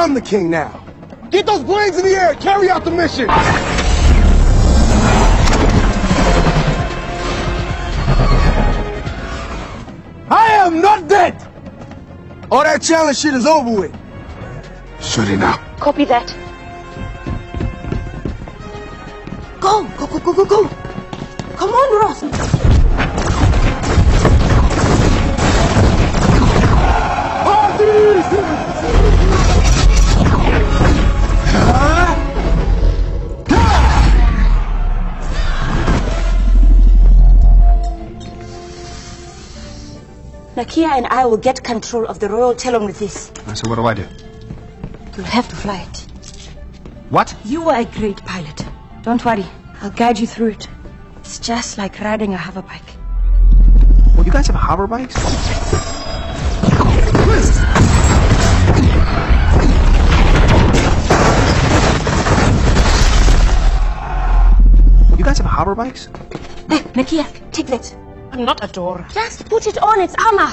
I'm the king now. Get those planes in the air. Carry out the mission. I am not dead. All that challenge shit is over with. Shuri now. Copy that. Go, go, go, go, go, go. Come on, Ross. Nakia and I will get control of the Royal Talon with this. So what do I do? You'll have to fly it. What? You are a great pilot. Don't worry. I'll guide you through it. It's just like riding a hoverbike. Well, you guys have hoverbikes? Hey, Nakia, take that. I'm not a door. Just put it on its armor.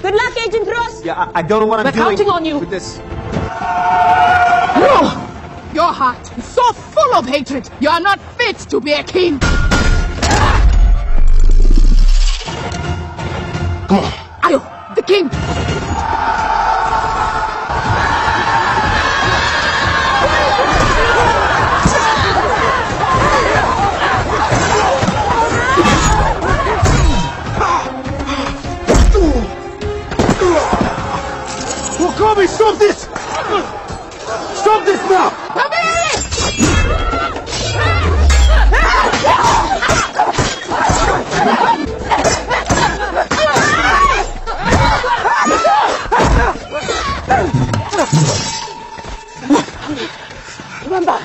Good luck, Agent Ross. Yeah, I don't know what I'm doing. We're counting on you. With this. No! Your heart is so full of hatred. You are not fit to be a king. Come on. Ayo, the king. Kobe, stop this! Stop this now! Kobe! Remember!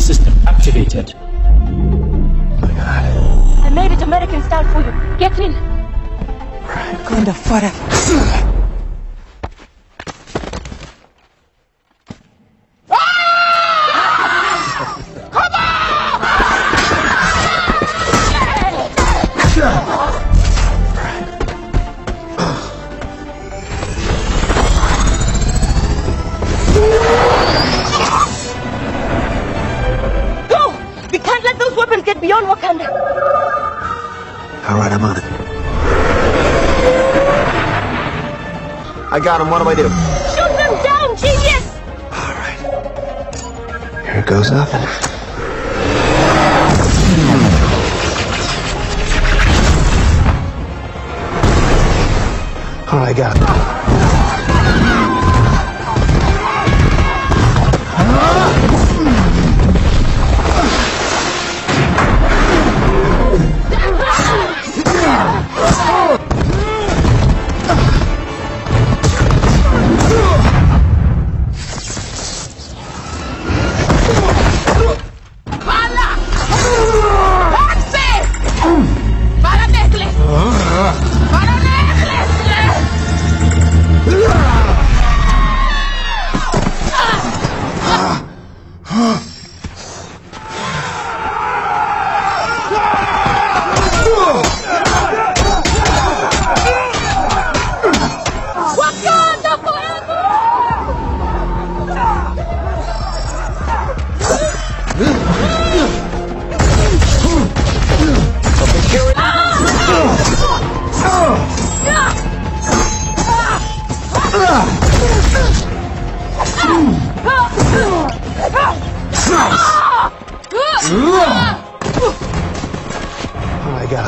System activated. I made it American style for you. Get in. Wakanda forever. Beyond Wakanda. All right, I'm on it. I got him. What do I do? Shoot them down, genius! All right. Here goes nothing. All right, got him. Oh my God.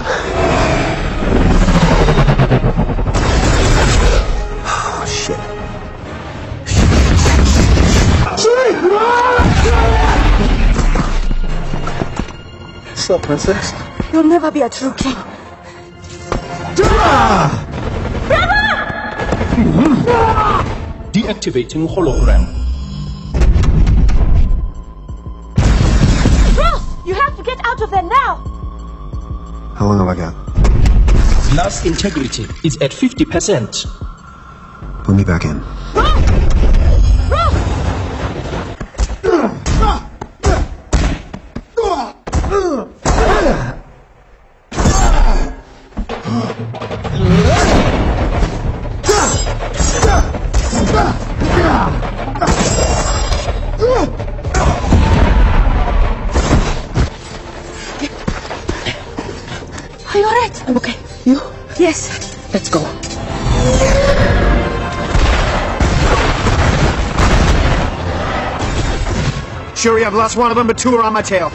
Oh shit. What's up, princess? You'll never be a true king. Deactivating hologram. Ross, you have to get out of there now. How long have I got? Glass integrity is at 50%. Put me back in. Shuri, I've lost one of them, but two are on my tail.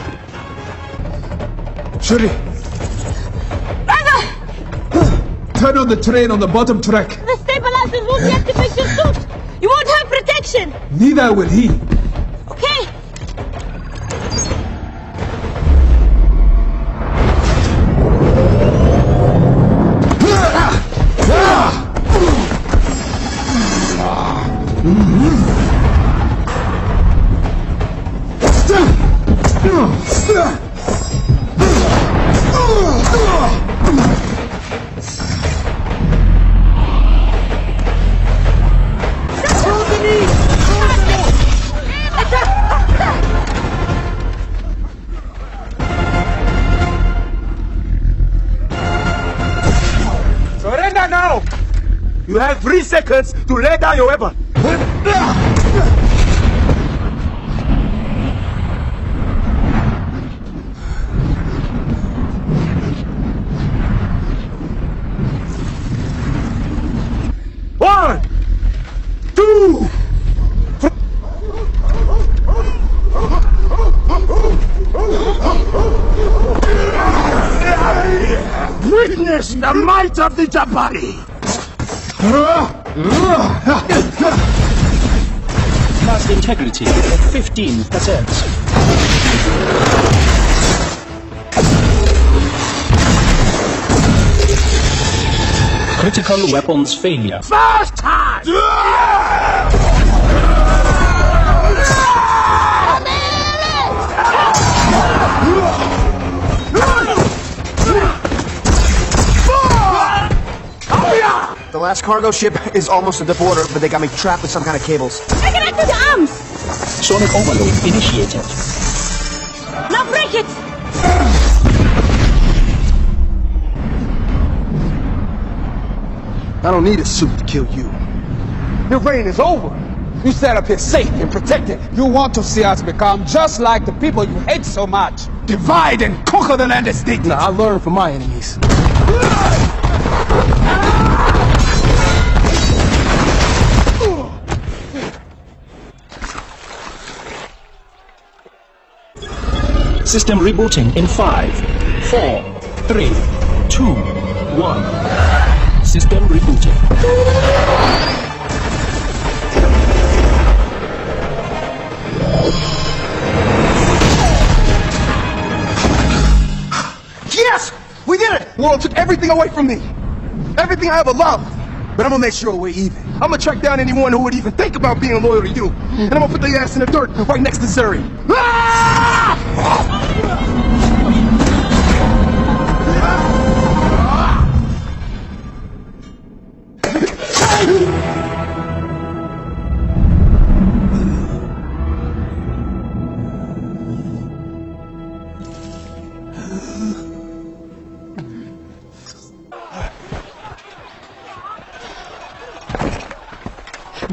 Shuri. Brother! Turn on the train on the bottom track. The stabilizers won't deactivate your suit. You won't have protection. Neither will he. Okay. You have 3 seconds to lay down your weapon. One, two, three. Witness the might of the Jabari. Class integrity at 15%. Critical weapons failure. First time! The last cargo ship is almost at the border, but they got me trapped with some kind of cables. I can access your arms! Sonic overload initiated. Now break it! I don't need a suit to kill you. Your reign is over. You sat up here safe and protected. You want to see us become just like the people you hate so much. Divide and conquer the land as dignity. I learned from my enemies. System rebooting in 5, 4, 3, 2, 1. System rebooting. Yes! We did it! The world took everything away from me. Everything I ever loved. But I'm gonna make sure we're even. I'm gonna track down anyone who would even think about being loyal to you. And I'm gonna put their ass in the dirt right next to Zuri. Ah!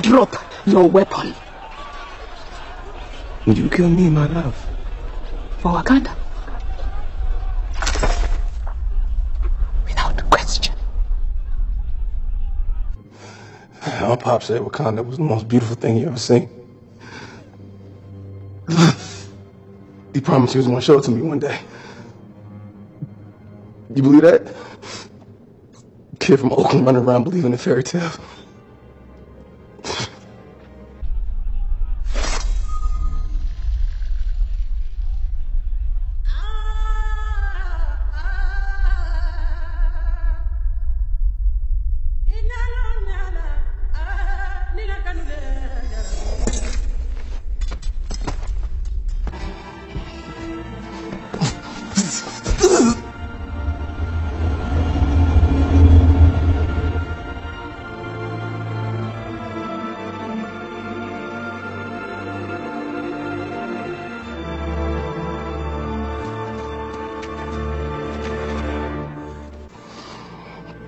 Drop your weapon. Would you kill me, my love? For Wakanda? Without question. Our pop said Wakanda was the most beautiful thing you ever seen. He promised he was going to show it to me one day. You believe that? Kid from Oakland running around believing in fairy tales.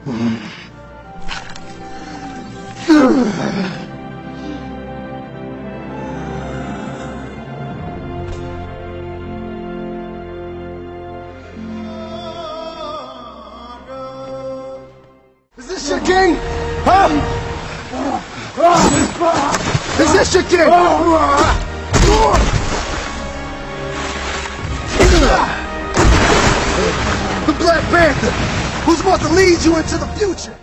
Is this your king? Huh? Is this your king? The Black Panther, who's about to lead you into the future!